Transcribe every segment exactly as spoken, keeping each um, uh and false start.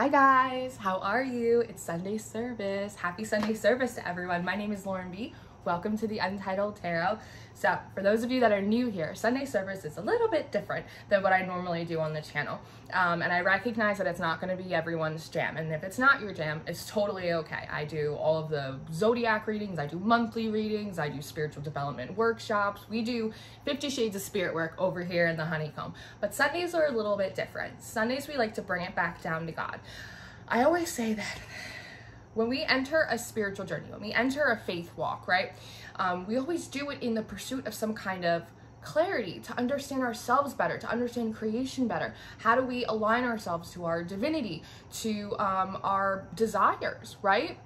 Hi guys, how are you? It's Sunday service. Happy Sunday service to everyone. My name is Lauren B. Welcome to the Untitled Tarot. So for those of you that are new here, Sunday service is a little bit different than what I normally do on the channel. Um, and I recognize that it's not going to be everyone's jam. And if it's not your jam, it's totally okay. I do all of the zodiac readings. I do monthly readings. I do spiritual development workshops. We do fifty Shades of Spirit work over here in the honeycomb. But Sundays are a little bit different. Sundays, we like to bring it back down to God. I always say that when we enter a spiritual journey, when we enter a faith walk, right, um, we always do it in the pursuit of some kind of clarity, to understand ourselves better, to understand creation better. How do we align ourselves to our divinity, to um, our desires, right?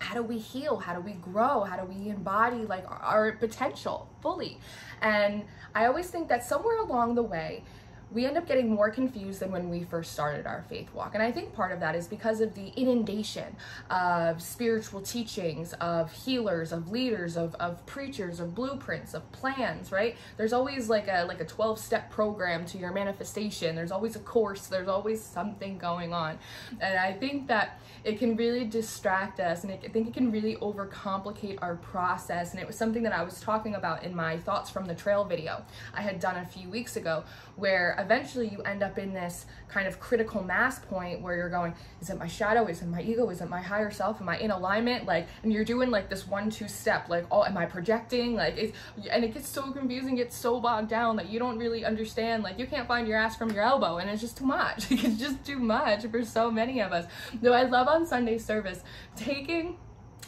How do we heal? How do we grow? How do we embody like our potential fully? And I always think that somewhere along the way, we end up getting more confused than when we first started our faith walk. And I think part of that is because of the inundation of spiritual teachings, of healers, of leaders, of, of preachers, of blueprints, of plans, right? There's always like a like a twelve-step program to your manifestation. There's always a course. There's always something going on. And I think that it can really distract us, and it, I think it can really overcomplicate our process. And it was something that I was talking about in my Thoughts from the Trail video I had done a few weeks ago, where eventually you end up in this kind of critical mass point where you're going, is it my shadow? Is it my ego? Is it my higher self? Am I in alignment? Like, and you're doing like this one, two step, like, oh, am I projecting? Like, it's, and it gets so confusing, gets so bogged down that you don't really understand. Like, you can't find your ass from your elbow, and it's just too much. It's just too much for so many of us. Though I love on Sunday service, taking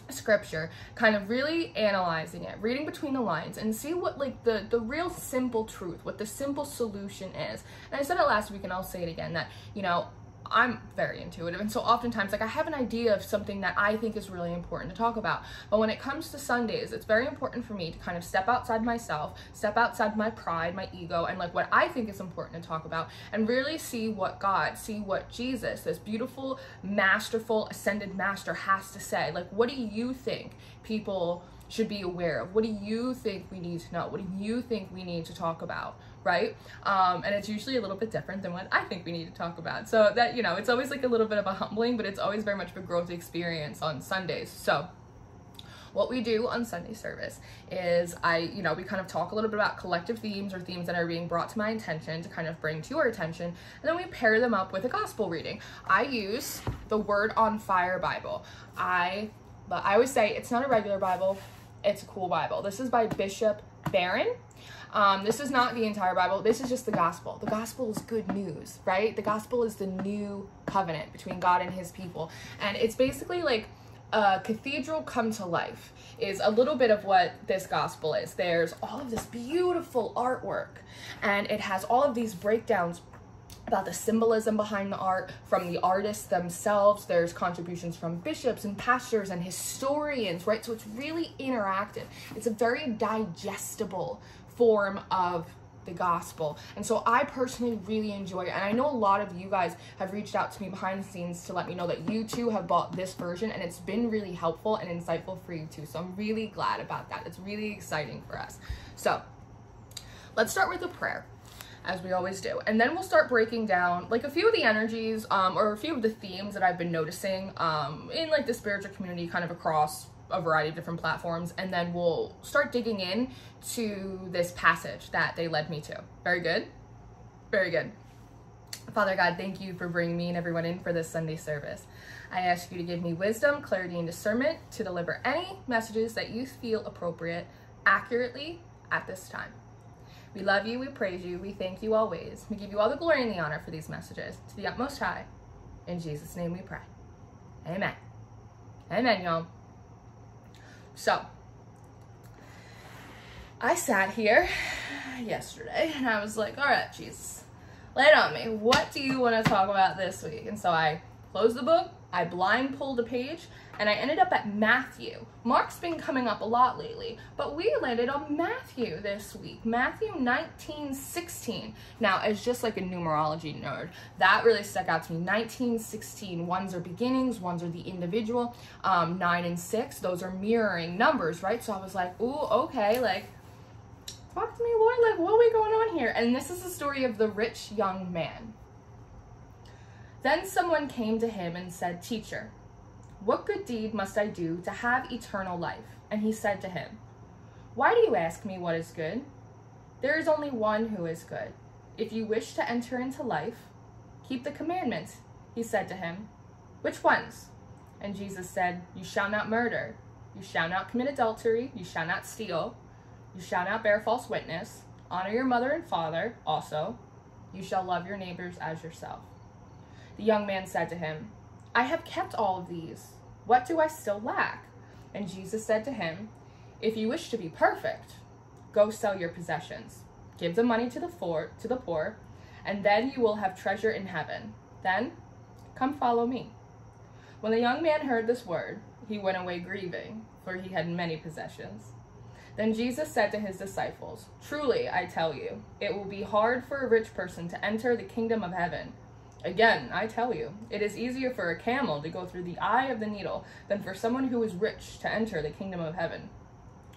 scripture, kind of really analyzing it, reading between the lines, and see what like the the real simple truth, what the simple solution is. And I said it last week, and I'll say it again, that, you know, I'm very intuitive, and so oftentimes, like, I have an idea of something that I think is really important to talk about, but when it comes to Sundays, it's very important for me to kind of step outside myself, step outside my pride, my ego, and like what I think is important to talk about, and really see what God, see what Jesus, this beautiful, masterful, ascended master, has to say. Like, what do you think people should be aware of? What do you think we need to know? What do you think we need to talk about, right? Um, and it's usually a little bit different than what I think we need to talk about. So that, you know, it's always like a little bit of a humbling, but it's always very much of a growth experience on Sundays. So what we do on Sunday service is I, you know, we kind of talk a little bit about collective themes or themes that are being brought to my attention to kind of bring to our attention. And then we pair them up with a gospel reading. I use the Word on Fire Bible. I, but I always say it's not a regular Bible. It's a cool Bible. This is by Bishop Barron. Um, this is not the entire Bible. This is just the gospel. The gospel is good news, right? The gospel is the new covenant between God and his people. And it's basically like a cathedral come to life is a little bit of what this gospel is. There's all of this beautiful artwork, and it has all of these breakdowns about the symbolism behind the art from the artists themselves. There's contributions from bishops and pastors and historians, right? So it's really interactive. It's a very digestible form of the gospel. And so I personally really enjoy it. And I know a lot of you guys have reached out to me behind the scenes to let me know that you too have bought this version, and it's been really helpful and insightful for you too. So I'm really glad about that. It's really exciting for us. So let's start with a prayer, as we always do. And then we'll start breaking down like a few of the energies um, or a few of the themes that I've been noticing um, in like the spiritual community kind of across a variety of different platforms. And then we'll start digging in to this passage that they led me to. Very good. Very good. Father God, thank you for bringing me and everyone in for this Sunday service. I ask you to give me wisdom, clarity, and discernment to deliver any messages that you feel appropriate accurately at this time. We love you, we praise you, we thank you always. We give you all the glory and the honor for these messages. To the utmost high, in Jesus' name we pray. Amen. Amen, y'all. So, I sat here yesterday and I was like, all right, Jesus, lay it on me. What do you want to talk about this week? And so I closed the book, I blind pulled a page, and I ended up at Matthew. Mark's been coming up a lot lately, but we landed on Matthew this week. Matthew nineteen sixteen. Now, as just like a numerology nerd, that really stuck out to me. nineteen sixteen, ones are beginnings, ones are the individual. Um, nine and six, those are mirroring numbers, right? So I was like, ooh, okay, like, talk to me, Lord, like, what are we going on here? And this is the story of the rich young man. Then someone came to him and said, Teacher, what good deed must I do to have eternal life? And he said to him, Why do you ask me what is good? There is only one who is good. If you wish to enter into life, keep the commandments. He said to him, Which ones? And Jesus said, You shall not murder. You shall not commit adultery. You shall not steal. You shall not bear false witness. Honor your mother and father. Also, you shall love your neighbors as yourself. The young man said to him, I have kept all of these. What do I still lack? And Jesus said to him, If you wish to be perfect, go sell your possessions. Give the money to the poor, to the poor, and then you will have treasure in heaven. Then come follow me. When the young man heard this word, he went away grieving, for he had many possessions. Then Jesus said to his disciples, Truly, I tell you, it will be hard for a rich person to enter the kingdom of heaven. Again, I tell you, it is easier for a camel to go through the eye of the needle than for someone who is rich to enter the kingdom of heaven.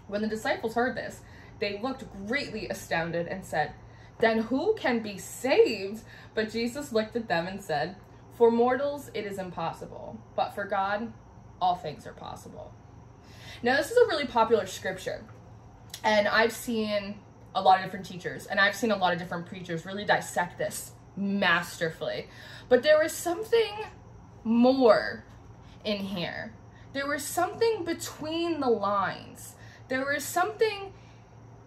When the disciples heard this, they looked greatly astounded and said, Then who can be saved? But Jesus looked at them and said, For mortals it is impossible, but for God, all things are possible. Now, this is a really popular scripture, and I've seen a lot of different teachers, and I've seen a lot of different preachers really dissect this masterfully. But there was something more in here. There was something between the lines. There was something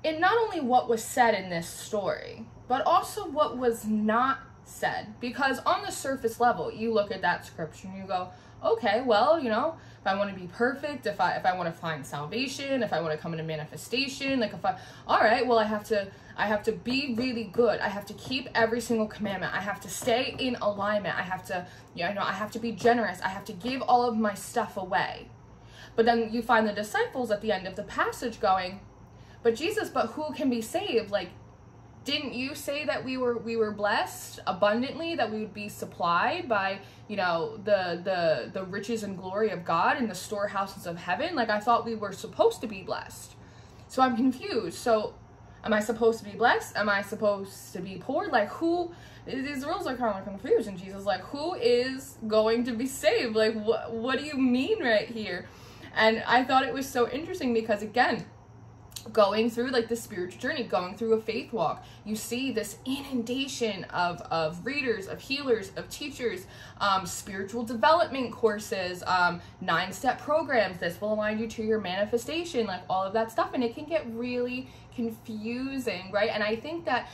in not only what was said in this story, but also what was not said. Because on the surface level, you look at that scripture and you go, okay, well, you know, if I want to be perfect, if I if I want to find salvation, if I want to come into manifestation, like if I, all right, well, I have to, I have to be really good. I have to keep every single commandment. I have to stay in alignment. I have to, you know, I have to be generous. I have to give all of my stuff away. But then you find the disciples at the end of the passage going, but Jesus, but who can be saved? Like, didn't you say that we were we were blessed abundantly, that we would be supplied by, you know, the the the riches and glory of God in the storehouses of heaven? Like, I thought we were supposed to be blessed. So I'm confused. So am I supposed to be blessed? Am I supposed to be poor? Like, who, these rules are kind of confused. And Jesus, like, who is going to be saved? Like, what what do you mean right here? And I thought it was so interesting because, again, going through like the spiritual journey, going through a faith walk, you see this inundation of, of readers, of healers, of teachers, um, spiritual development courses, um, nine-step programs, this will align you to your manifestation, like all of that stuff. And it can get really confusing, right? And I think that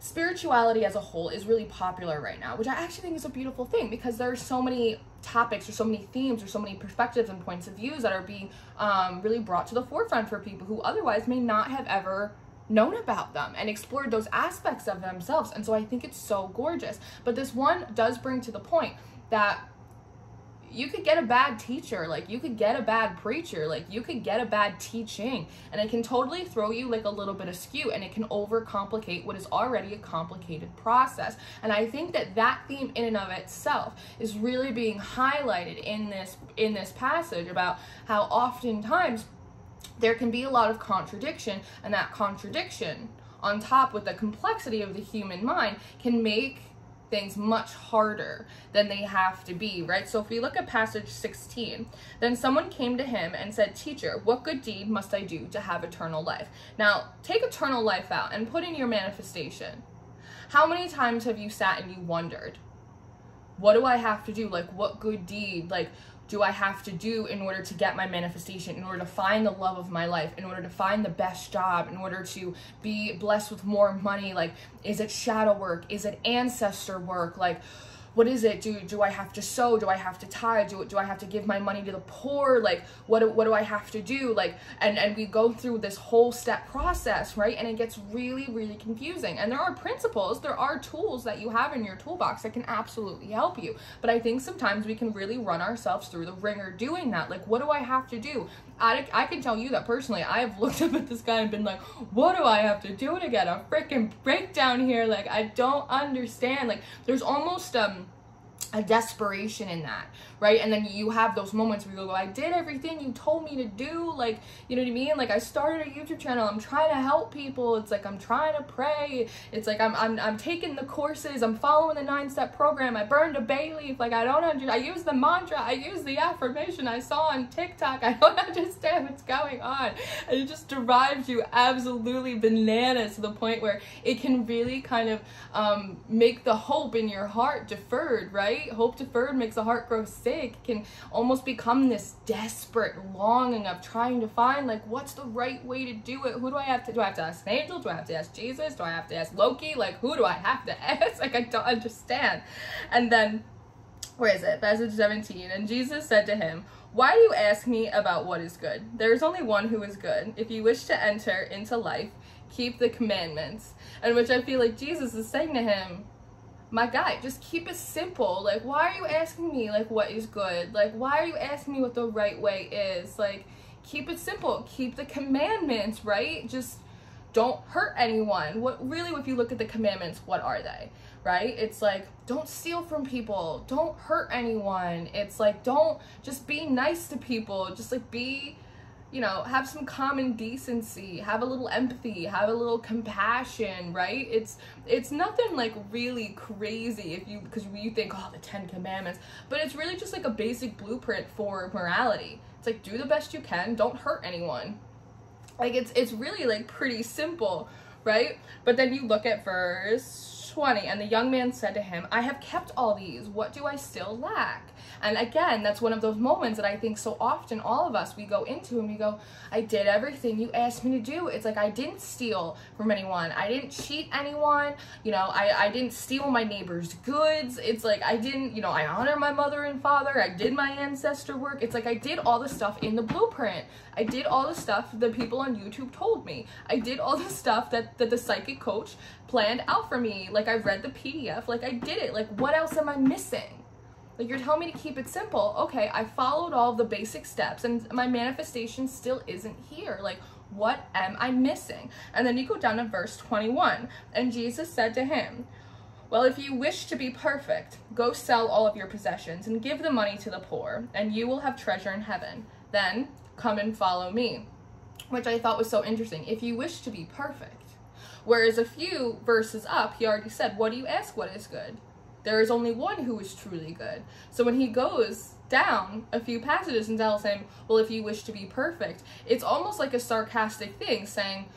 spirituality as a whole is really popular right now, which I actually think is a beautiful thing, because there are so many topics or so many themes or so many perspectives and points of views that are being um, really brought to the forefront for people who otherwise may not have ever known about them and explored those aspects of themselves. And so I think it's so gorgeous. But this one does bring to the point that you could get a bad teacher, like you could get a bad preacher, like you could get a bad teaching, and it can totally throw you like a little bit askew, and it can overcomplicate what is already a complicated process. And I think that that theme in and of itself is really being highlighted in this in this passage, about how oftentimes there can be a lot of contradiction, and that contradiction on top with the complexity of the human mind can make things much harder than they have to be, right? So if we look at passage sixteen, then someone came to him and said, Teacher, what good deed must I do to have eternal life? Now, take eternal life out and put in your manifestation. How many times have you sat and you wondered, what do I have to do? Like, what good deed, like, do I have to do in order to get my manifestation, in order to find the love of my life, in order to find the best job, in order to be blessed with more money? Like, is it shadow work? Is it ancestor work? Like, what is it? Do, do I have to sow? Do I have to tithe? Do, do I have to give my money to the poor? Like, what do, what do I have to do? Like, and, and we go through this whole step process, right? And it gets really, really confusing. And there are principles, there are tools that you have in your toolbox that can absolutely help you. But I think sometimes we can really run ourselves through the ringer doing that. Like, what do I have to do? I, I can tell you that personally, I've looked up at this guy and been like, what do I have to do to get a freaking breakdown here? Like, I don't understand. Like, there's almost, um, a desperation in that, right? And then you have those moments where you go, I did everything you told me to do, like, you know what I mean? Like, I started a YouTube channel, I'm trying to help people, it's like I'm trying to pray, it's like I'm I'm, I'm taking the courses, I'm following the nine-step program, I burned a bay leaf, like, I don't understand, I use the mantra, I use the affirmation I saw on TikTok, I don't understand what's going on. And it just derives you absolutely bananas to the point where it can really kind of um, make the hope in your heart deferred, right? Hope deferred makes the heart grow sick. It can almost become this desperate longing of trying to find, like, what's the right way to do it? Who do I have to, do I have to ask an angel? Do I have to ask Jesus? Do I have to ask Loki? Like, who do I have to ask? Like, I don't understand. And then, where is it? Passage seventeen, and Jesus said to him, why do you ask me about what is good? There is only one who is good. If you wish to enter into life, keep the commandments. And which I feel like Jesus is saying to him, my guy, just keep it simple. Like, why are you asking me, like, what is good? Like, why are you asking me what the right way is? Like, keep it simple. Keep the commandments, right? Just don't hurt anyone. What really, if you look at the commandments, what are they, right? It's like, don't steal from people. Don't hurt anyone. It's like, don't, just be nice to people. Just, like, be, you know, have some common decency, have a little empathy, have a little compassion, right? It's it's nothing like really crazy if you, because you think, oh, the Ten Commandments, but it's really just like a basic blueprint for morality. It's like, do the best you can, don't hurt anyone. Like, it's it's really like pretty simple, right? But then you look at verse twenty, and the young man said to him, I have kept all these, what do I still lack? And again, that's one of those moments that I think so often all of us, we go into and we go, I did everything you asked me to do. It's like, I didn't steal from anyone. I didn't cheat anyone. You know, I, I didn't steal my neighbor's goods. It's like, I didn't, you know, I honor my mother and father. I did my ancestor work. It's like, I did all the stuff in the blueprint. I did all the stuff the people on YouTube told me. I did all the stuff that, that the psychic coach planned out for me. Like, I read the P D F. Like, I did it. Like, what else am I missing? Like, you're telling me to keep it simple. Okay, I followed all the basic steps and my manifestation still isn't here. Like, what am I missing? And then you go down to verse twenty-one. And Jesus said to him, well, if you wish to be perfect, go sell all of your possessions and give the money to the poor, and you will have treasure in heaven. Then come and follow me, which I thought was so interesting. If you wish to be perfect. Whereas a few verses up, he already said, what do you ask what is good? There is only one who is truly good. So when he goes down a few passages and tells him, well, if you wish to be perfect, it's almost like a sarcastic thing saying,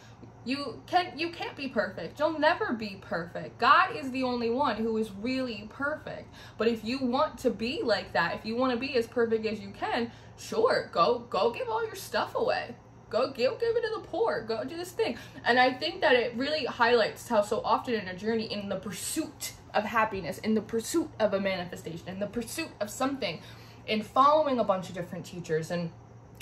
you can't, you can't be perfect. You'll never be perfect. God is the only one who is really perfect. But if you want to be like that, if you want to be as perfect as you can, sure, go, go give all your stuff away. Go give, give it to the poor. Go do this thing. And I think that it really highlights how so often in a journey, in the pursuit of happiness, in the pursuit of a manifestation, in the pursuit of something, in following a bunch of different teachers and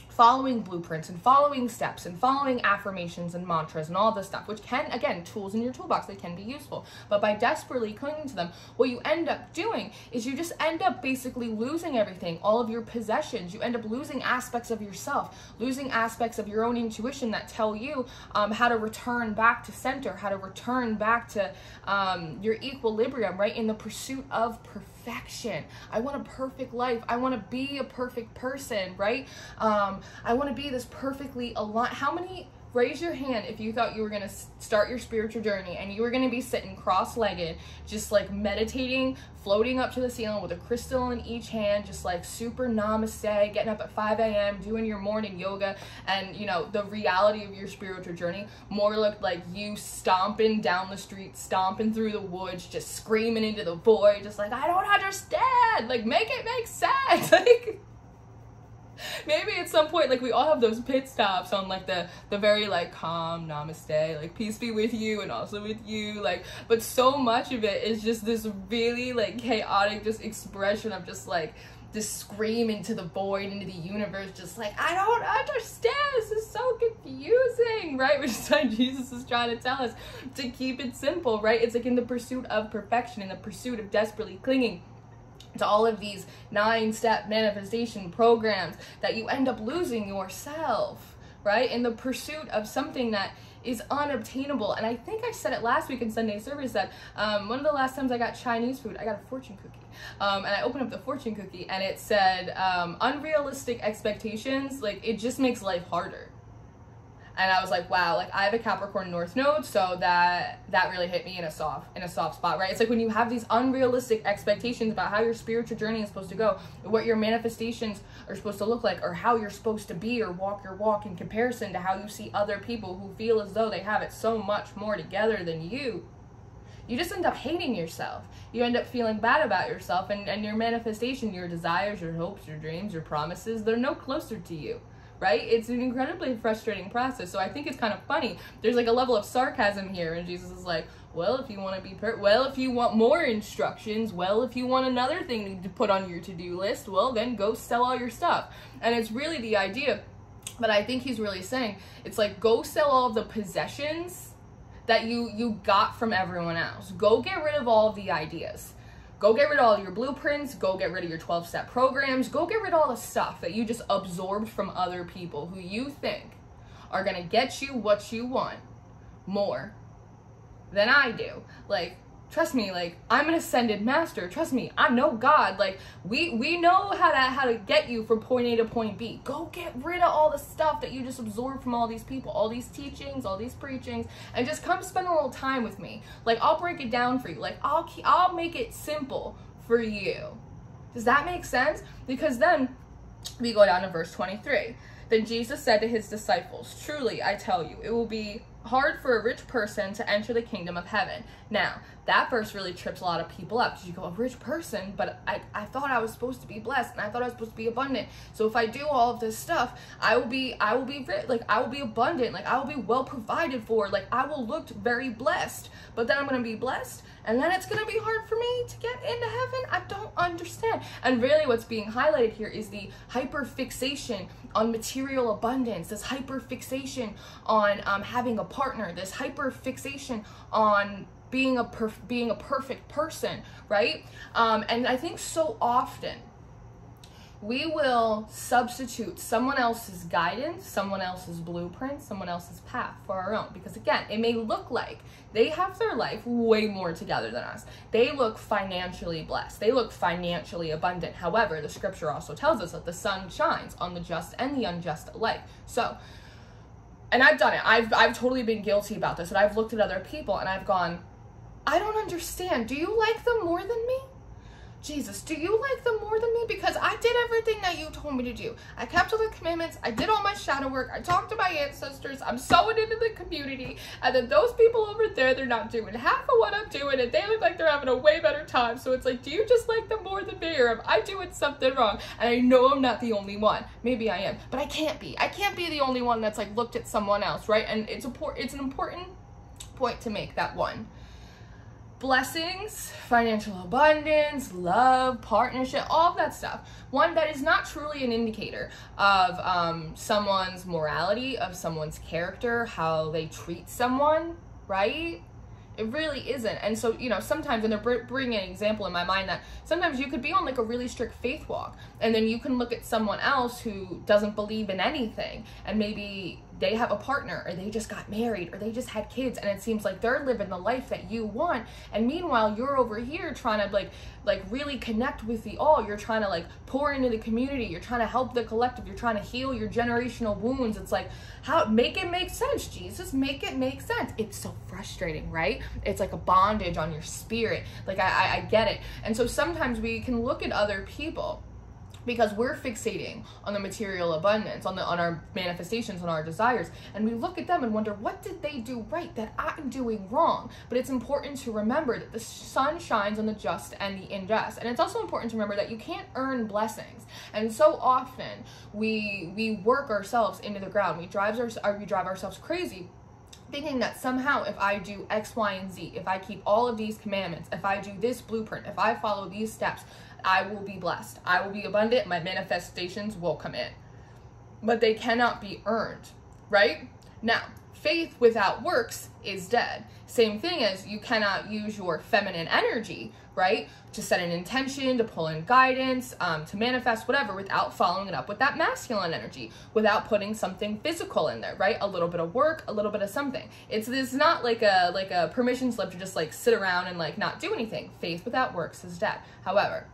following blueprints and following steps and following affirmations and mantras and all this stuff, which can, again, tools in your toolbox, they can be useful, but by desperately clinging to them, what you end up doing is you just end up basically losing everything, all of your possessions. You end up losing aspects of yourself, losing aspects of your own intuition that tell you um, how to return back to center, how to return back to um, your equilibrium, right? In the pursuit of perfection. I want a perfect life. I want to be a perfect person, right? Um, I want to be this perfectly aligned. How many, raise your hand if you thought you were going to start your spiritual journey and you were going to be sitting cross-legged, just like meditating, floating up to the ceiling with a crystal in each hand, just like super namaste, getting up at five A M, doing your morning yoga, and, you know, the reality of your spiritual journey more looked like you stomping down the street, stomping through the woods, just screaming into the void, just like, I don't understand, like, make it make sense, like... Maybe at some point, like, we all have those pit stops on, like, the the very, like, calm namaste, like, peace be with you and also with you, like, but so much of it is just this really, like, chaotic just expression of just, like, this scream into the void, into the universe, just like, I don't understand, this is so confusing, right? Which is why Jesus is trying to tell us to keep it simple, right? It's like in the pursuit of perfection, in the pursuit of desperately clinging to all of these nine-step manifestation programs that you end up losing yourself, right? In the pursuit of something that is unobtainable. And I think I said it last week in Sunday service that um, one of the last times I got Chinese food, I got a fortune cookie. Um, and I opened up the fortune cookie and it said, um, unrealistic expectations, like it just makes life harder. And I was like, wow, like I have a Capricorn North Node, so that that really hit me in a soft in a soft spot, right? It's like when you have these unrealistic expectations about how your spiritual journey is supposed to go, what your manifestations are supposed to look like, or how you're supposed to be or walk your walk in comparison to how you see other people who feel as though they have it so much more together than you. You just end up hating yourself. You end up feeling bad about yourself, and, and your manifestation, your desires, your hopes, your dreams, your promises, they're no closer to you. Right? It's an incredibly frustrating process. So I think it's kind of funny. There's like a level of sarcasm here, and Jesus is like, well, if you want to be per- well, if you want more instructions, well, if you want another thing to put on your to-do list, well, then go sell all your stuff. And it's really the idea, but I think he's really saying, it's like, go sell all the possessions that you, you got from everyone else. Go get rid of all the ideas. Go get rid of all your blueprints, go get rid of your twelve-step programs, go get rid of all the stuff that you just absorbed from other people who you think are gonna get you what you want more than I do. Like, trust me, like, I'm an ascended master, trust me, I know God, like, we we know how to, how to get you from point A to point B. Go get rid of all the stuff that you just absorbed from all these people, all these teachings, all these preachings, and just come spend a little time with me. Like, I'll break it down for you, like, I'll, keep, I'll make it simple for you. Does that make sense? Because then we go down to verse twenty-three. Then Jesus said to his disciples, truly, I tell you, it will be hard for a rich person to enter the kingdom of heaven. Now, that verse really trips a lot of people up. You go, a rich person, but I, I thought I was supposed to be blessed, and I thought I was supposed to be abundant. So if I do all of this stuff, I will be, I will be rich, like I will be abundant, like I will be well provided for, like I will look very blessed, but then I'm gonna be blessed, and then it's gonna be hard for me to get into heaven. I don't understand. And really what's being highlighted here is the hyper fixation on material abundance, this hyper fixation on um, having a partner, this hyper fixation on being a perf- being a perfect person, right? Um, and I think so often we will substitute someone else's guidance, someone else's blueprint, someone else's path for our own. Because again, it may look like they have their life way more together than us. They look financially blessed. They look financially abundant. However, the scripture also tells us that the sun shines on the just and the unjust alike. So, and I've done it. I've, I've totally been guilty about this. And I've looked at other people and I've gone, I don't understand. Do you like them more than me? Jesus, do you like them more than me? Because I did everything that you told me to do. I kept all the commandments. I did all my shadow work. I talked to my ancestors. I'm sewing into the community. And then those people over there, they're not doing half of what I'm doing. And they look like they're having a way better time. So it's like, do you just like them more than me? Or am I doing something wrong? And I know I'm not the only one. Maybe I am. But I can't be. I can't be the only one that's like looked at someone else, right? And it's, a por- it's an important point to make, that one. Blessings, financial abundance, love, partnership, all of that stuff. One, that is not truly an indicator of um, someone's morality, of someone's character, how they treat someone, right? It really isn't. And so, you know, sometimes, and they're bringing an example in my mind that sometimes you could be on like a really strict faith walk, and then you can look at someone else who doesn't believe in anything, and maybe they have a partner, or they just got married, or they just had kids, and it seems like they're living the life that you want. And meanwhile, you're over here trying to like, like really connect with the all. You're trying to like pour into the community. You're trying to help the collective. You're trying to heal your generational wounds. It's like, how, make it make sense, Jesus, make it make sense. It's so frustrating, right? It's like a bondage on your spirit. Like I, I, I get it. And so sometimes we can look at other people, because we're fixating on the material abundance, on the on our manifestations, on our desires, and we look at them and wonder, what did they do right that I'm doing wrong? But it's important to remember that the sun shines on the just and the unjust. And it's also important to remember that you can't earn blessings. And so often we we work ourselves into the ground. We drive our, we drive ourselves crazy, thinking that somehow if I do X, Y, and Z, if I keep all of these commandments, if I do this blueprint, if I follow these steps, I will be blessed. I will be abundant. My manifestations will come in. But they cannot be earned, right? Now, faith without works is dead. Same thing as you cannot use your feminine energy, right, to set an intention, to pull in guidance, um, to manifest whatever, without following it up with that masculine energy, without putting something physical in there, right? A little bit of work, a little bit of something. It's it's not like a like a permission slip to just like sit around and like not do anything. Faith without works is dead. However,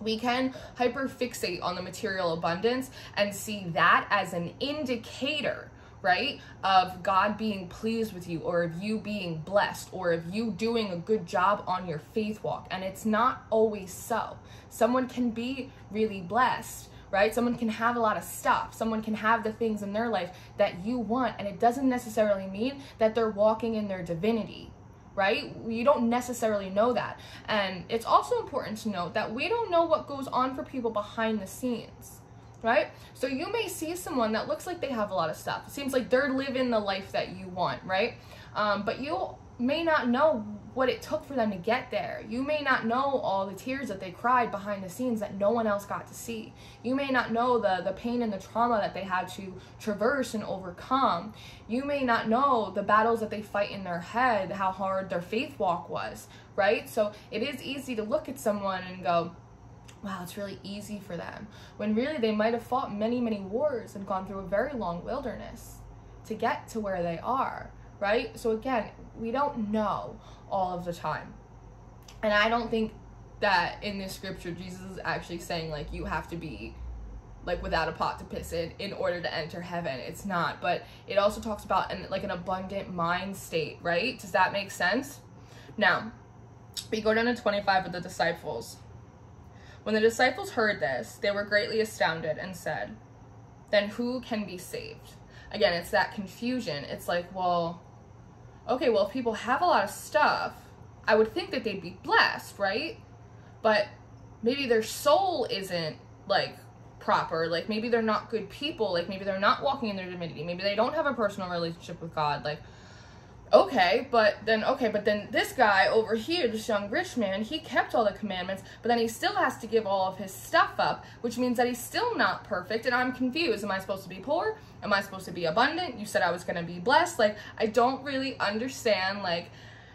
we can hyperfixate on the material abundance and see that as an indicator, right, of God being pleased with you, or of you being blessed, or of you doing a good job on your faith walk. And it's not always so. Someone can be really blessed, right? Someone can have a lot of stuff. Someone can have the things in their life that you want, and it doesn't necessarily mean that they're walking in their divinity, right? You don't necessarily know that. And it's also important to note that we don't know what goes on for people behind the scenes, right? So you may see someone that looks like they have a lot of stuff. It seems like they're living the life that you want, right? Um, but you may not know what it took for them to get there. You may not know all the tears that they cried behind the scenes that no one else got to see. You may not know the, the pain and the trauma that they had to traverse and overcome. You may not know the battles that they fight in their head, how hard their faith walk was, right? So it is easy to look at someone and go, wow, it's really easy for them, when really they might have fought many, many wars and gone through a very long wilderness to get to where they are, right? So again, we don't know all of the time. And I don't think that in this scripture, Jesus is actually saying like you have to be like without a pot to piss in in order to enter heaven. It's not, but it also talks about an, like an abundant mind state, right? Does that make sense? Now, we go down to twenty-five with the disciples. When the disciples heard this, they were greatly astounded and said, then who can be saved? Again, it's that confusion. It's like, well, okay, well, if people have a lot of stuff, I would think that they'd be blessed, right? But maybe their soul isn't like proper. Like maybe they're not good people. Like maybe they're not walking in their divinity. Maybe they don't have a personal relationship with God. Like, okay, but then, okay, but then this guy over here, this young rich man, he kept all the commandments, but then he still has to give all of his stuff up, which means that he's still not perfect, and I'm confused. Am I supposed to be poor? Am I supposed to be abundant? You said I was going to be blessed. Like, I don't really understand, like,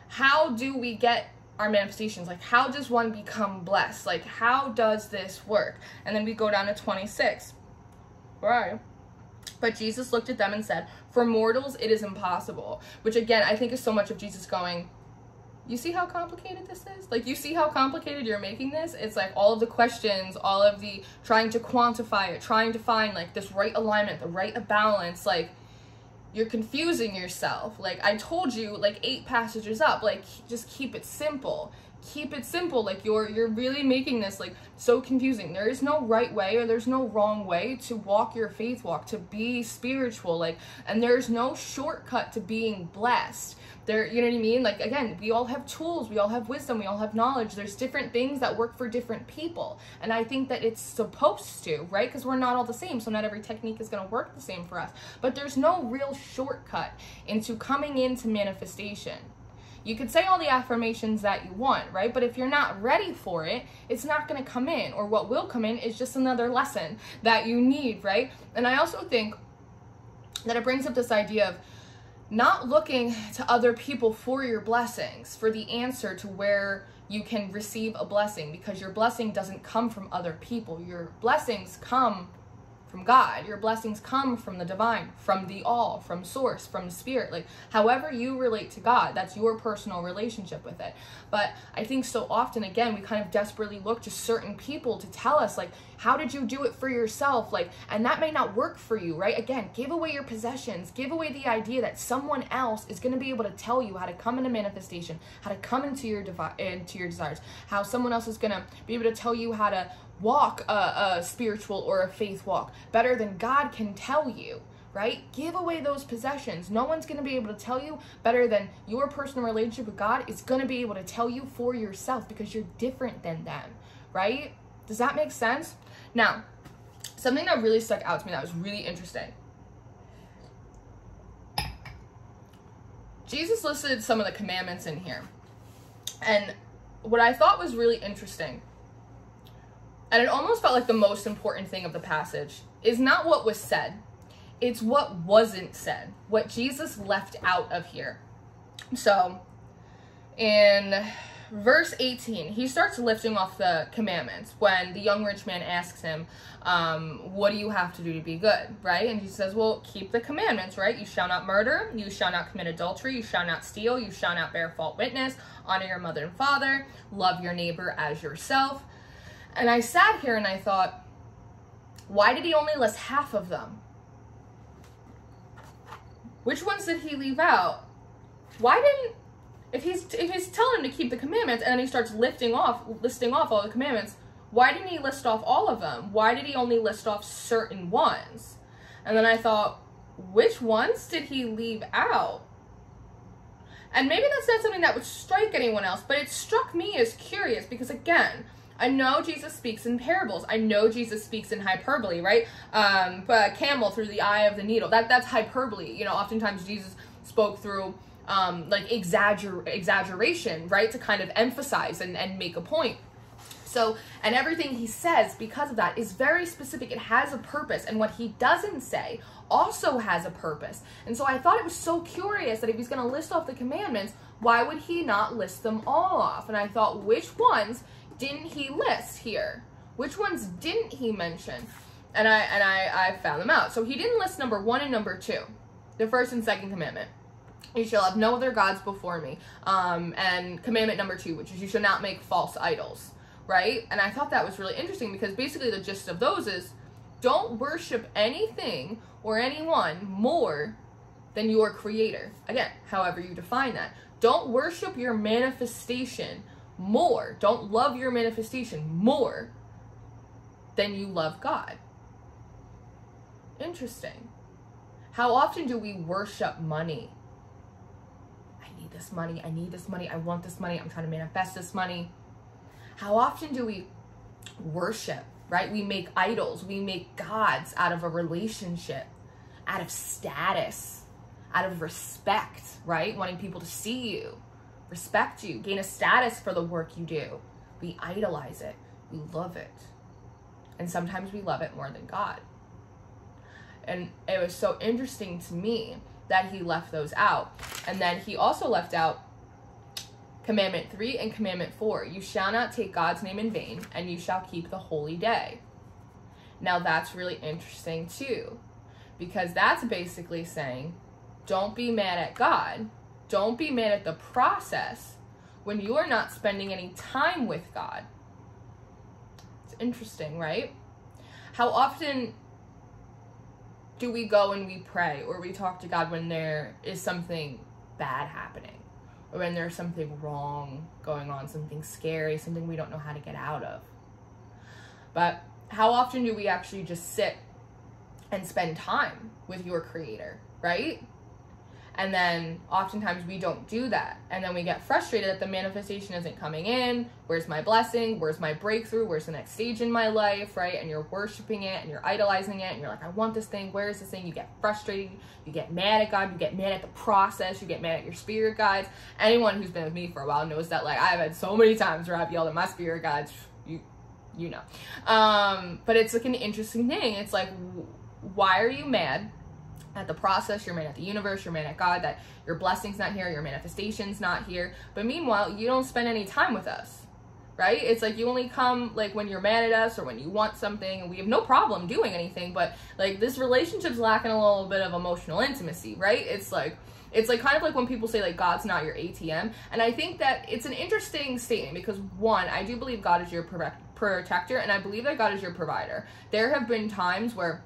how do we get our manifestations? Like, how does one become blessed? Like, how does this work? And then we go down to twenty-six. Where are you? But Jesus looked at them and said, for mortals, it is impossible. Which again, I think is so much of Jesus going, you see how complicated this is? Like, you see how complicated you're making this? It's like all of the questions, all of the trying to quantify it, trying to find like this right alignment, the right balance. Like, you're confusing yourself. Like, I told you like eight passages up, like just keep it simple. Keep it simple. Like, you're you're really making this like so confusing. There is no right way or there's no wrong way to walk your faith walk, to be spiritual, like, and there's no shortcut to being blessed. There, you know what I mean? Like, again, we all have tools, we all have wisdom, we all have knowledge. There's different things that work for different people, and I think that it's supposed to, right? Because we're not all the same, so not every technique is going to work the same for us. But there's no real shortcut into coming into manifestation. You could say all the affirmations that you want, right? But if you're not ready for it, it's not going to come in, or what will come in is just another lesson that you need, right? And I also think that it brings up this idea of not looking to other people for your blessings, for the answer to where you can receive a blessing, because your blessing doesn't come from other people. Your blessings come from God. Your blessings come from the divine, from the all, from source, from spirit. Like, however you relate to God, that's your personal relationship with it. But I think so often, again, we kind of desperately look to certain people to tell us, like, how did you do it for yourself? Like, and that may not work for you, right? Again, give away your possessions, give away the idea that someone else is going to be able to tell you how to come into manifestation, how to come into your devi- into your desires, how someone else is going to be able to tell you how to walk a, a spiritual or a faith walk better than God can tell you, right? Give away those possessions. No one's going to be able to tell you better than your personal relationship with God is going to be able to tell you for yourself, because you're different than them, right? Does that make sense? Now, something that really stuck out to me that was really interesting. Jesus listed some of the commandments in here. And what I thought was really interesting, and it almost felt like the most important thing of the passage, is not what was said. It's what wasn't said, what Jesus left out of here. So in verse eighteen, he starts lifting off the commandments when the young rich man asks him, um, what do you have to do to be good, right? And he says, well, keep the commandments, right? You shall not murder, you shall not commit adultery, you shall not steal, you shall not bear false witness, honor your mother and father, love your neighbor as yourself. And I sat here and I thought, why did he only list half of them? Which ones did he leave out? Why didn't, if he's, if he's telling him to keep the commandments and then he starts lifting off, listing off all the commandments, why didn't he list off all of them? Why did he only list off certain ones? And then I thought, which ones did he leave out? And maybe that's not something that would strike anyone else, but it struck me as curious because, again, I know Jesus speaks in parables. I know Jesus speaks in hyperbole, right? Um, but camel through the eye of the needle. That that's hyperbole. You know, oftentimes Jesus spoke through um, like exagger exaggeration, right? To kind of emphasize and, and make a point. So, and everything he says because of that is very specific. It has a purpose. And what he doesn't say also has a purpose. And so I thought it was so curious that if he's going to list off the commandments, why would he not list them all off? And I thought, which ones didn't he list here? Which ones didn't he mention? And I and I, I found them out. So he didn't list number one and number two, the first and second commandment. You shall have no other gods before me. Um, and commandment number two, which is you shall not make false idols, right? And I thought that was really interesting because basically the gist of those is don't worship anything or anyone more than your creator. Again, however you define that. Don't worship your manifestation more, don't love your manifestation more than you love God. Interesting. How often do we worship money? I need this money. I need this money. I want this money. I'm trying to manifest this money. How often do we worship, right? We make idols. We make gods out of a relationship, out of status, out of respect, right? Wanting people to see you, respect you, gain a status for the work you do. We idolize it. We love it. And sometimes we love it more than God. And it was so interesting to me that he left those out. And then he also left out commandment three and commandment four. You shall not take God's name in vain, and you shall keep the holy day. Now that's really interesting too, because that's basically saying, don't be mad at God. Don't be mad at the process when you are not spending any time with God. It's interesting, right? How often do we go and we pray or we talk to God when there is something bad happening or when there's something wrong going on, something scary, something we don't know how to get out of? But how often do we actually just sit and spend time with your creator, right? And then oftentimes we don't do that. And then we get frustrated that the manifestation isn't coming in. Where's my blessing? Where's my breakthrough? Where's the next stage in my life, right? And you're worshiping it and you're idolizing it. And you're like, I want this thing. Where is this thing? You get frustrated. You get mad at God. You get mad at the process. You get mad at your spirit guides. Anyone who's been with me for a while knows that, like, I've had so many times where I've yelled at my spirit guides. You, you know. Um, but it's like an interesting thing. It's like, why are you mad at the process? You're mad at the universe, you're mad at God that your blessing's not here, your manifestation's not here, but meanwhile you don't spend any time with us, right? It's like you only come like when you're mad at us or when you want something, and we have no problem doing anything, but like this relationship's lacking a little bit of emotional intimacy, right? It's like, it's like kind of like when people say like God's not your A T M, and I think that it's an interesting statement because, one, I do believe God is your protector, and I believe that God is your provider. There have been times where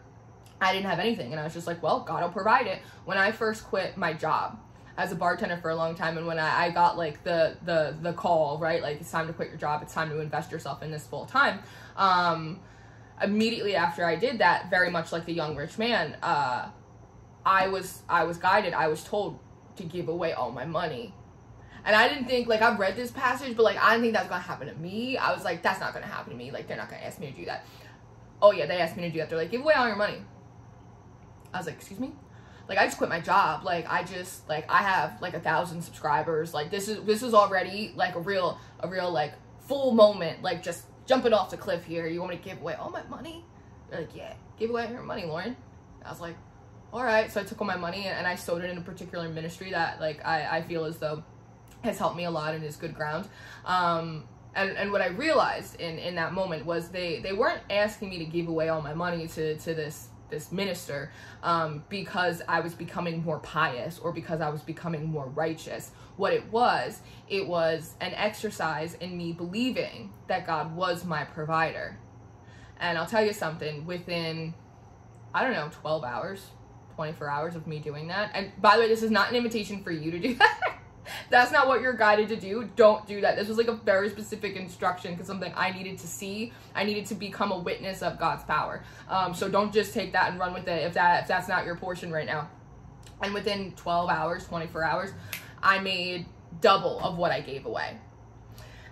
I didn't have anything, and I was just like, well, God will provide it. When I first quit my job as a bartender for a long time, and when I, I got like the, the, the call, right? Like, it's time to quit your job. It's time to invest yourself in this full time. Um, immediately after I did that, very much like the young rich man, uh, I was, I was guided. I was told to give away all my money. And I didn't think, like, I've read this passage, but like, I didn't think that's going to happen to me. I was like, that's not going to happen to me. Like, they're not going to ask me to do that. Oh yeah, they asked me to do that. They're like, give away all your money. I was like, excuse me? Like, I just quit my job. Like, I just, like, I have, like, a thousand subscribers. Like, this is, this is already, like, a real, a real, like, full moment. Like, just jumping off the cliff here. You want me to give away all my money? They're like, yeah, give away your money, Lauren. I was like, all right. So I took all my money and, and I sowed it in a particular ministry that like I, I feel as though has helped me a lot and is good ground. Um, And, and what I realized in, in that moment was they, they weren't asking me to give away all my money to, to this, this minister um, because I was becoming more pious or because I was becoming more righteous. What it was, it was an exercise in me believing that God was my provider. And I'll tell you something, within, I don't know, twelve hours, twenty-four hours of me doing that. And by the way, this is not an invitation for you to do that. That's not what you're guided to do. Don't do that. This was like a very specific instruction because something I needed to see. I needed to become a witness of God's power. Um, so don't just take that and run with it if that if that's not your portion right now. And within twelve hours, twenty-four hours, I made double of what I gave away.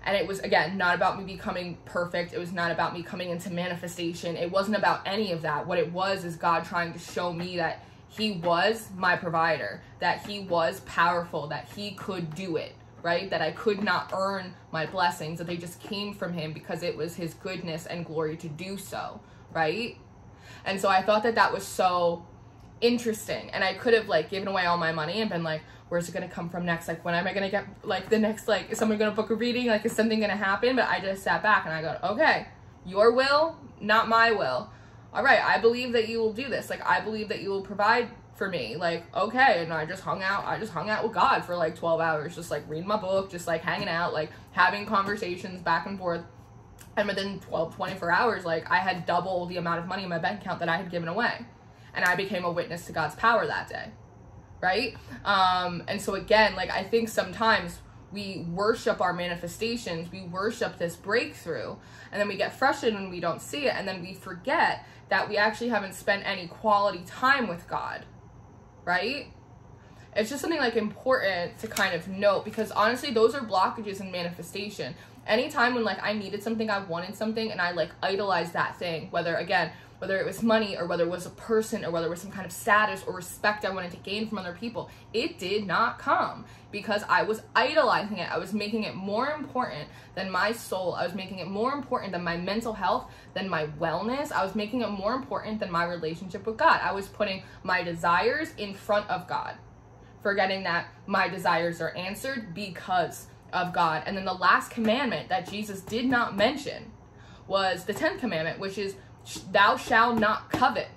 And it was, again, not about me becoming perfect. It was not about me coming into manifestation. It wasn't about any of that. What it was is God trying to show me that He was my provider, that He was powerful, that He could do it, right? That I could not earn my blessings, that they just came from Him because it was His goodness and glory to do so, right? And so I thought that that was so interesting. And I could have like given away all my money and been like, where's it going to come from next? Like, when am I going to get like the next, like, is someone going to book a reading? Like, is something going to happen? But I just sat back and I go, okay, your will, not my will. All right, I believe that you will do this. Like, I believe that you will provide for me. Like, okay. And I just hung out. I just hung out with God for like twelve hours, just like reading my book, just like hanging out, like having conversations back and forth. And within twelve, twenty-four hours, like I had double the amount of money in my bank account that I had given away. And I became a witness to God's power that day, right? Um, and so again, like I think sometimes we worship our manifestations, we worship this breakthrough, and then we get frustrated when we don't see it, and then we forget that we actually haven't spent any quality time with God, right? It's just something like important to kind of note, because honestly, those are blockages in manifestation. Anytime when like I needed something, I wanted something, and I like idolized that thing, whether again, whether it was money or whether it was a person or whether it was some kind of status or respect I wanted to gain from other people, it did not come because I was idolizing it. I was making it more important than my soul. I was making it more important than my mental health, than my wellness. I was making it more important than my relationship with God. I was putting my desires in front of God, forgetting that my desires are answered because of God. And then the last commandment that Jesus did not mention was the tenth commandment, which is, thou shalt not covet,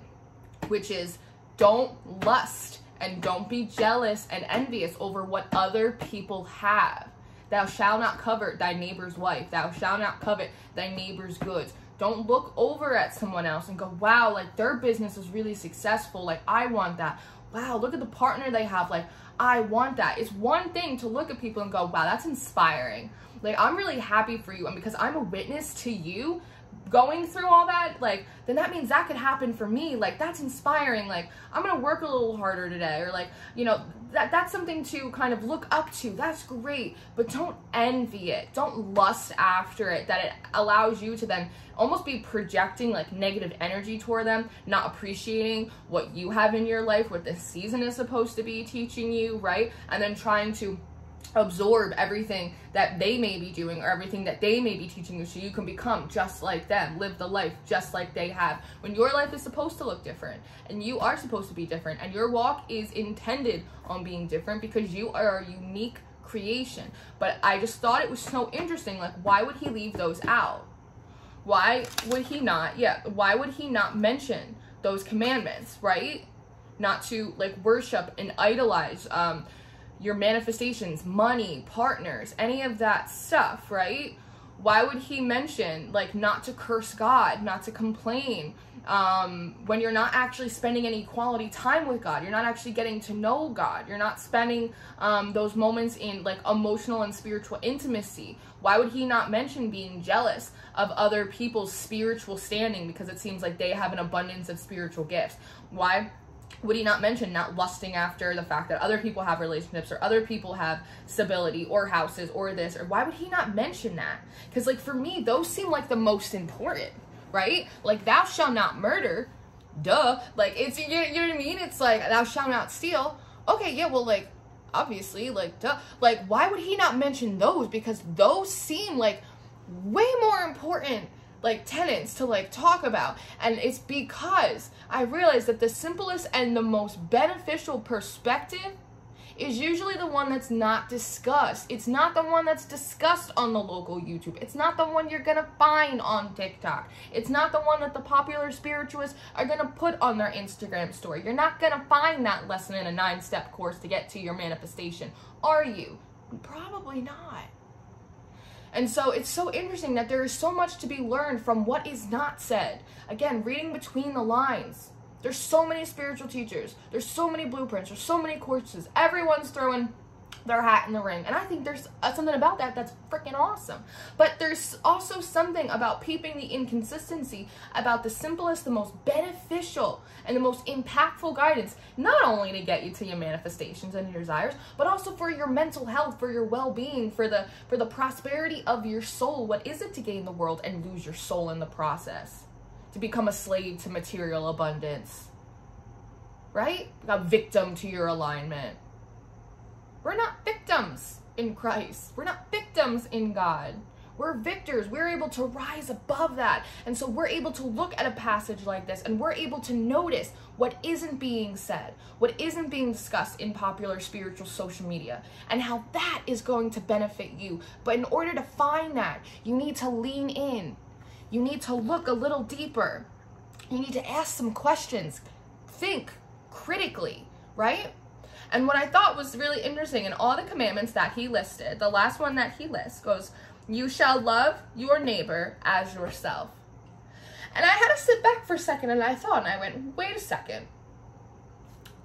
which is don't lust and don't be jealous and envious over what other people have. Thou shalt not covet thy neighbor's wife. Thou shalt not covet thy neighbor's goods. Don't look over at someone else and go, wow, like their business is really successful. Like I want that. Wow, look at the partner they have. Like I want that. It's one thing to look at people and go, wow, that's inspiring. Like I'm really happy for you. And because I'm a witness to you going through all that, like then that means that could happen for me. Like that's inspiring. Like I'm gonna work a little harder today, or like, you know, that that's something to kind of look up to. That's great, but don't envy it, don't lust after it, that it allows you to then almost be projecting like negative energy toward them, not appreciating what you have in your life, what this season is supposed to be teaching you, right? And then trying to absorb everything that they may be doing or everything that they may be teaching you so you can become just like them, live the life just like they have, when your life is supposed to look different and you are supposed to be different and your walk is intended on being different because you are a unique creation. But I just thought it was so interesting, like why would he leave those out? Why would he not, yeah, why would he not mention those commandments, right? Not to like worship and idolize um your manifestations, money, partners, any of that stuff, right? Why would he mention like not to curse God, not to complain, um, when you're not actually spending any quality time with God? You're not actually getting to know God. You're not spending um, those moments in like emotional and spiritual intimacy. Why would he not mention being jealous of other people's spiritual standing because it seems like they have an abundance of spiritual gifts? Why would he not mention not lusting after the fact that other people have relationships or other people have stability or houses or this? Or why would he not mention that? Because like for me, those seem like the most important, right? Like thou shalt not murder, duh. Like it's, you know what I mean? It's like thou shalt not steal. Okay, yeah, well like obviously like duh. Like why would he not mention those? Because those seem like way more important like tenets to like talk about. And it's because I realized that the simplest and the most beneficial perspective is usually the one that's not discussed. It's not the one that's discussed on the local YouTube. It's not the one you're gonna find on TikTok. It's not the one that the popular spiritualists are gonna put on their Instagram story. You're not gonna find that lesson in a nine-step course to get to your manifestation, are you? Probably not. And so it's so interesting that there is so much to be learned from what is not said. Again, reading between the lines. There's so many spiritual teachers. There's so many blueprints. There's so many courses. Everyone's throwing their hat in the ring. And I think there's something about that that's freaking awesome. But there's also something about peeping the inconsistency, about the simplest, the most beneficial, and the most impactful guidance, not only to get you to your manifestations and your desires, but also for your mental health, for your well-being, for the, for the prosperity of your soul. What is it to gain the world and lose your soul in the process? To become a slave to material abundance, right? A victim to your alignment. We're not victims in Christ. We're not victims in God. We're victors. We're able to rise above that. And so we're able to look at a passage like this and we're able to notice what isn't being said, what isn't being discussed in popular spiritual social media, and how that is going to benefit you. But in order to find that, you need to lean in. You need to look a little deeper. You need to ask some questions. Think critically, right? And what I thought was really interesting in all the commandments that he listed, the last one that he lists goes, you shall love your neighbor as yourself. And I had to sit back for a second and I thought, and I went, wait a second.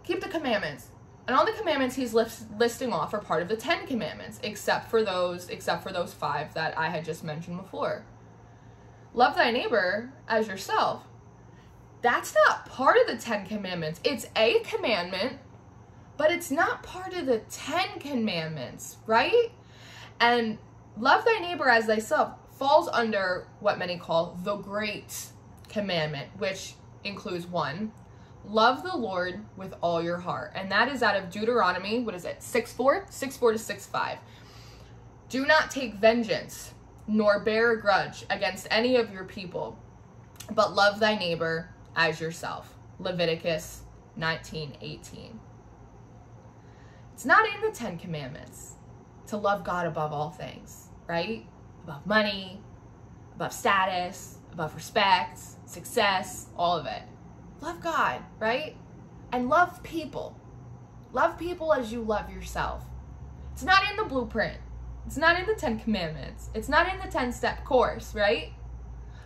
Keep the commandments. And all the commandments he's list listing off are part of the Ten Commandments, except for those, except for those five that I had just mentioned before. Love thy neighbor as yourself. That's not part of the Ten Commandments. It's a commandment, but it's not part of the Ten Commandments, right? And love thy neighbor as thyself falls under what many call the Great Commandment, which includes one, love the Lord with all your heart. And that is out of Deuteronomy, what is it? six four? six four to six five. Do not take vengeance, nor bear a grudge against any of your people, but love thy neighbor as yourself. Leviticus nineteen eighteen. It's not in the Ten Commandments to love God above all things, right? Above money, above status, above respect, success, all of it. Love God, right? And love people. Love people as you love yourself. It's not in the blueprint. It's not in the Ten Commandments. It's not in the ten-step course, right?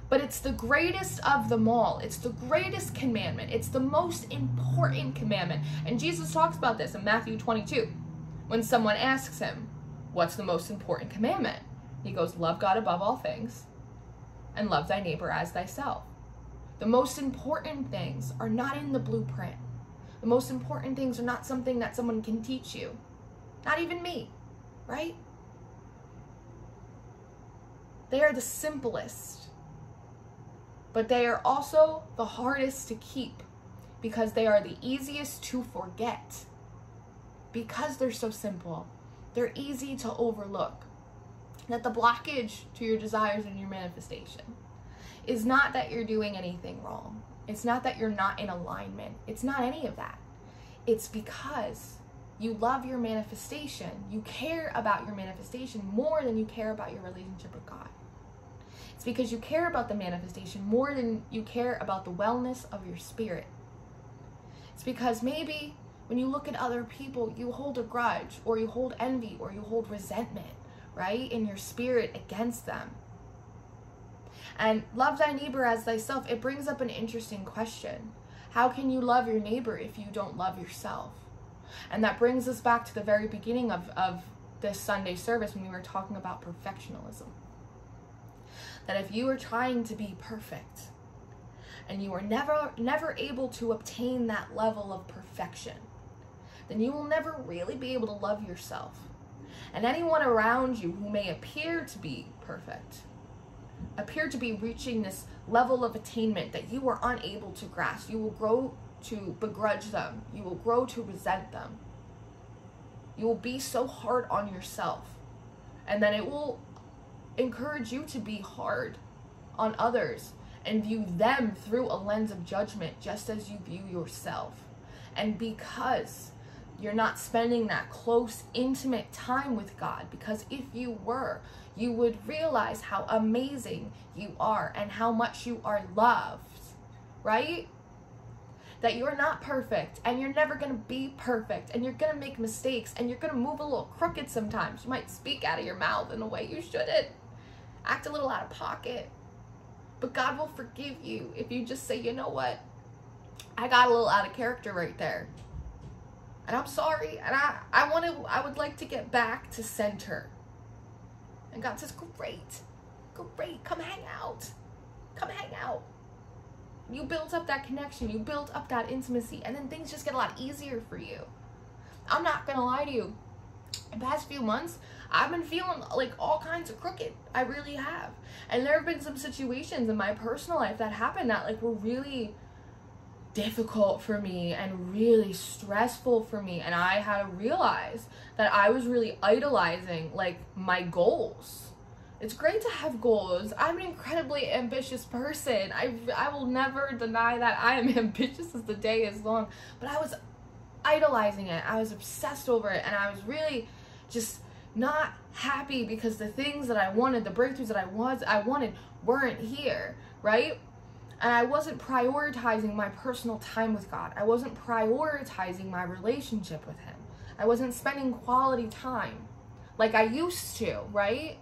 But it's the greatest of them all. It's the greatest commandment. It's the most important commandment. And Jesus talks about this in Matthew twenty-two. When someone asks him, what's the most important commandment? He goes, love God above all things and love thy neighbor as thyself. The most important things are not in the blueprint. The most important things are not something that someone can teach you. Not even me, right? They are the simplest, but they are also the hardest to keep because they are the easiest to forget. Because they're so simple, they're easy to overlook. That the blockage to your desires and your manifestation is not that you're doing anything wrong. It's not that you're not in alignment. It's not any of that. It's because you love your manifestation. You care about your manifestation more than you care about your relationship with God. It's because you care about the manifestation more than you care about the wellness of your spirit. It's because maybe when you look at other people, you hold a grudge or you hold envy or you hold resentment, right, in your spirit against them. And love thy neighbor as thyself, it brings up an interesting question. How can you love your neighbor if you don't love yourself? And that brings us back to the very beginning of, of this Sunday service when we were talking about perfectionism. That if you are trying to be perfect and you are never, never able to obtain that level of perfection, then you will never really be able to love yourself. And anyone around you who may appear to be perfect, appear to be reaching this level of attainment that you are unable to grasp, you will grow to begrudge them. You will grow to resent them. You will be so hard on yourself. And then it will encourage you to be hard on others and view them through a lens of judgment, just as you view yourself. And because you're not spending that close, intimate time with God, because if you were, you would realize how amazing you are and how much you are loved, right? That you're not perfect, and you're never gonna be perfect, and you're gonna make mistakes, and you're gonna move a little crooked sometimes. You might speak out of your mouth in a way you shouldn't, act a little out of pocket, but God will forgive you if you just say, you know what? I got a little out of character right there. And I'm sorry, and I, I want to, I would like to get back to center. And God says, great, great, come hang out, come hang out. You build up that connection, you build up that intimacy, and then things just get a lot easier for you. I'm not gonna lie to you, the past few months, I've been feeling like all kinds of crooked, I really have. And there have been some situations in my personal life that happened that like were really difficult for me and really stressful for me, and I had to realize that I was really idolizing like my goals. It's great to have goals. I'm an incredibly ambitious person. I, I will never deny that I am ambitious as the day is long, but I was idolizing it. I was obsessed over it, and I was really just not happy because the things that I wanted, the breakthroughs that I was I wanted weren't here, right? And I wasn't prioritizing my personal time with God. I wasn't prioritizing my relationship with Him. I wasn't spending quality time like I used to, right?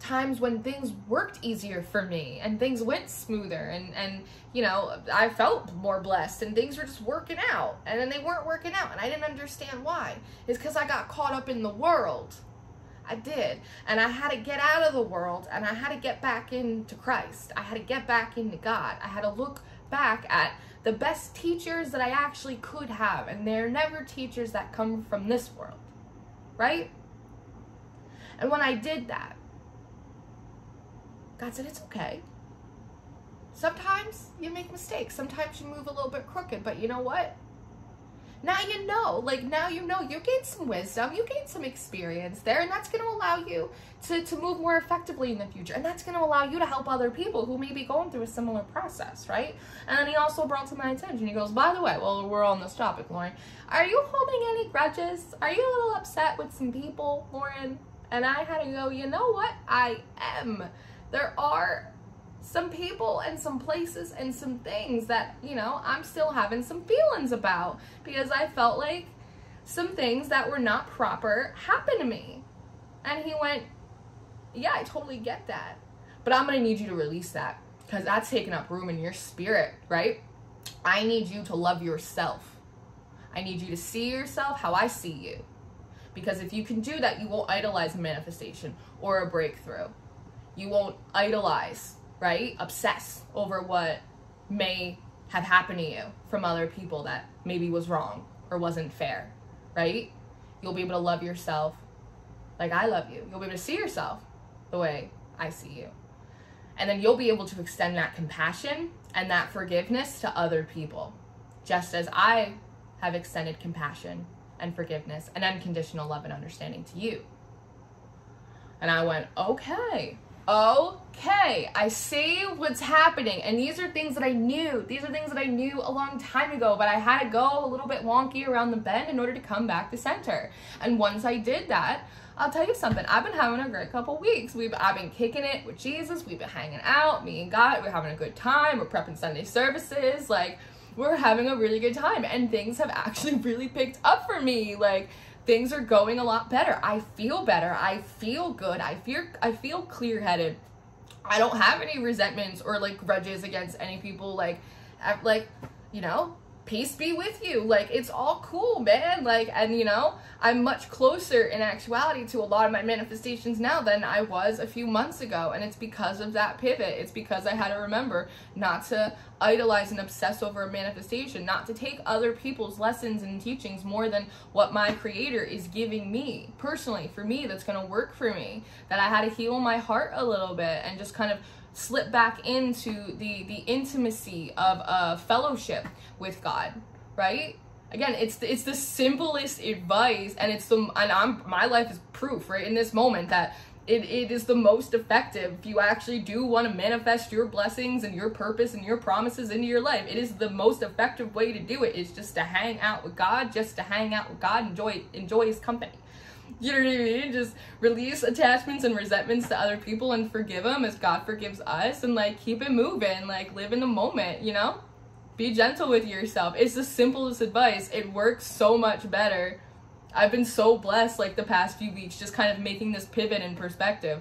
Times when things worked easier for me and things went smoother and, and you know, I felt more blessed and things were just working out. And then they weren't working out, and I didn't understand why. It's because I got caught up in the world. I did, and I had to get out of the world, and I had to get back into Christ. I had to get back into God. I had to look back at the best teachers that I actually could have, and they're never teachers that come from this world, right? And when I did that, God said, it's okay. Sometimes you make mistakes. Sometimes you move a little bit crooked, but you know what? Now you know, like now you know, you gain some wisdom, you gain some experience there, and that's gonna allow you to, to move more effectively in the future. And that's gonna allow you to help other people who may be going through a similar process, right? And then he also brought to my attention, he goes, by the way, well, we're on this topic, Lauren, are you holding any grudges? Are you a little upset with some people, Lauren? And I had to go, you know what? I am. There are some people and some places and some things that, you know, I'm still having some feelings about because I felt like some things that were not proper happened to me. And he went, yeah, I totally get that, but I'm gonna need you to release that because that's taking up room in your spirit, right? I need you to love yourself. I need you to see yourself how I see you, because if you can do that, you won't idolize a manifestation or a breakthrough. You won't idolize, right? Obsess over what may have happened to you from other people that maybe was wrong or wasn't fair, right? You'll be able to love yourself like I love you. You'll be able to see yourself the way I see you. And then you'll be able to extend that compassion and that forgiveness to other people, just as I have extended compassion and forgiveness and unconditional love and understanding to you. And I went, okay. Okay, I see what's happening, and these are things that I knew. These are things that I knew a long time ago, but I had to go a little bit wonky around the bend in order to come back to center. And once I did that, I'll tell you something, I've been having a great couple weeks. We've I've been kicking it with Jesus. We've been hanging out, me and God, we're having a good time. We're prepping Sunday services. Like, we're having a really good time, and things have actually really picked up for me. Like, things are going a lot better. I feel better. I feel good. I feel, I feel clear-headed. I don't have any resentments or like grudges against any people. Like, like, you know, peace be with you. Like, it's all cool, man. Like, and you know, I'm much closer in actuality to a lot of my manifestations now than I was a few months ago. And it's because of that pivot. It's because I had to remember not to idolize and obsess over a manifestation, not to take other people's lessons and teachings more than what my creator is giving me personally, for me, that's going to work for me. That I had to heal my heart a little bit and just kind of slip back into the the intimacy of a fellowship with God, right? Again, it's the, it's the simplest advice, and it's the and I'm my life is proof, right, in this moment, that It, it is the most effective. If you actually do want to manifest your blessings and your purpose and your promises into your life, it is the most effective way to do it, is just to hang out with God, just to hang out with God, enjoy, enjoy his company. You know what I mean? Just release attachments and resentments to other people and forgive them as God forgives us, and like keep it moving, like live in the moment, you know? Be gentle with yourself. It's the simplest advice. It works so much better. I've been so blessed like the past few weeks, just kind of making this pivot in perspective.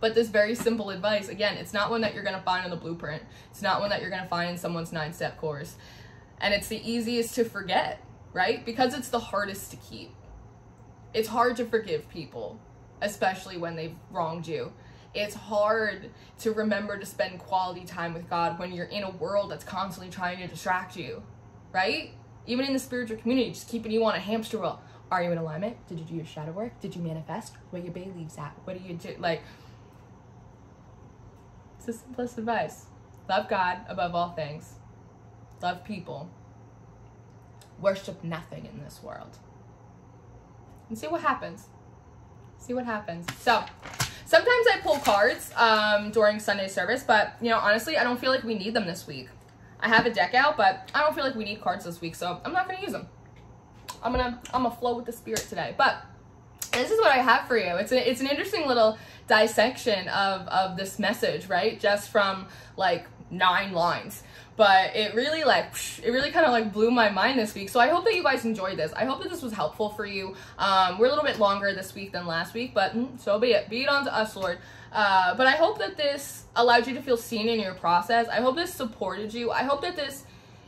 But this very simple advice, again, it's not one that you're going to find in the blueprint. It's not one that you're going to find in someone's nine-step course. And it's the easiest to forget, right? Because it's the hardest to keep. It's hard to forgive people, especially when they've wronged you. It's hard to remember to spend quality time with God when you're in a world that's constantly trying to distract you, right? Even in the spiritual community, just keeping you on a hamster wheel. Are you in alignment? Did you do your shadow work? Did you manifest? Where your bay leaves at? What do you do? Like, it's the simplest advice. Love God above all things. Love people. Worship nothing in this world. And see what happens. See what happens. So, sometimes I pull cards um, during Sunday service, but, you know, honestly, I don't feel like we need them this week. I have a deck out, but I don't feel like we need cards this week, so I'm not going to use them. I'm going to I'm gonna flow with the spirit today. But this is what I have for you. It's, a, it's an interesting little dissection of, of this message, right? Just from, like, nine lines. But it really, like, it really kind of, like, blew my mind this week. So I hope that you guys enjoyed this. I hope that this was helpful for you. Um, we're a little bit longer this week than last week, but mm, so be it. Be it unto us, Lord. Uh, but I hope that this allowed you to feel seen in your process. I hope this supported you. I hope that this,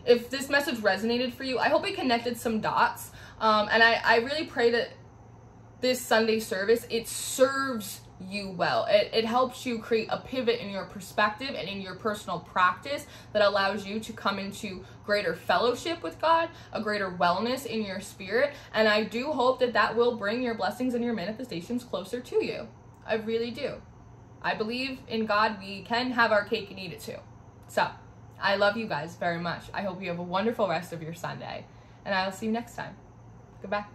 if this message resonated for you, I hope it connected some dots. Um, and I, I really pray that this Sunday service, it serves you well. It, it helps you create a pivot in your perspective and in your personal practice that allows you to come into greater fellowship with God, a greater wellness in your spirit. And I do hope that that will bring your blessings and your manifestations closer to you. I really do. I believe in God. We can have our cake and eat it too. So, I love you guys very much. I hope you have a wonderful rest of your Sunday, and I'll see you next time. Goodbye.